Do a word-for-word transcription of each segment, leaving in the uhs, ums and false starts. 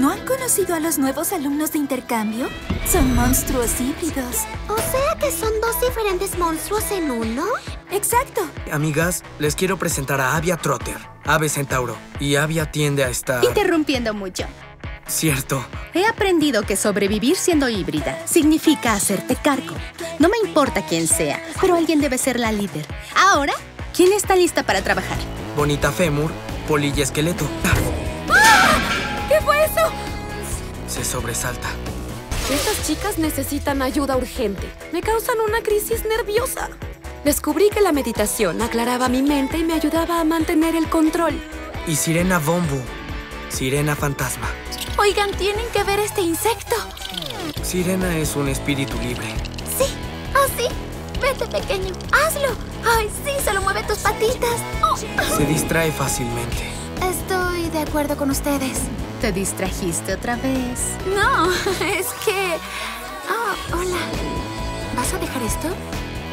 ¿No han conocido a los nuevos alumnos de intercambio? Son monstruos híbridos. ¿O sea que son dos diferentes monstruos en uno? ¡Exacto! Amigas, les quiero presentar a Avea Trotter, ave centauro. Y Avea tiende a estar... interrumpiendo mucho. Cierto. He aprendido que sobrevivir siendo híbrida significa hacerte cargo. No me importa quién sea, pero alguien debe ser la líder. Ahora, ¿quién está lista para trabajar? Bonita Femur, poli y esqueleto. ¡Ah! ¿Qué fue eso? Se sobresalta. Estas chicas necesitan ayuda urgente. Me causan una crisis nerviosa. Descubrí que la meditación aclaraba mi mente y me ayudaba a mantener el control. Y Sirena Von Boo, sirena fantasma. Oigan, tienen que ver este insecto. Sirena es un espíritu libre. Sí, así. Oh, vete, pequeño. Hazlo. Ay, sí, solo mueve tus patitas. Oh. Se distrae fácilmente. Estoy de acuerdo con ustedes. ¿Te distrajiste otra vez? No, es que... Oh, hola. ¿Vas a dejar esto?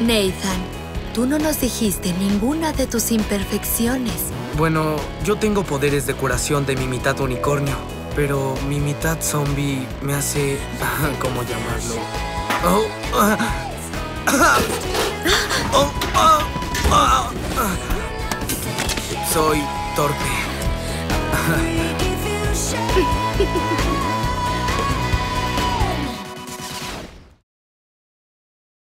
Nathan, tú no nos dijiste ninguna de tus imperfecciones. Bueno, yo tengo poderes de curación de mi mitad unicornio, pero mi mitad zombie me hace... ¿Cómo llamarlo? Oh, ah, ah, oh, ah, ah, ah. Soy torpe.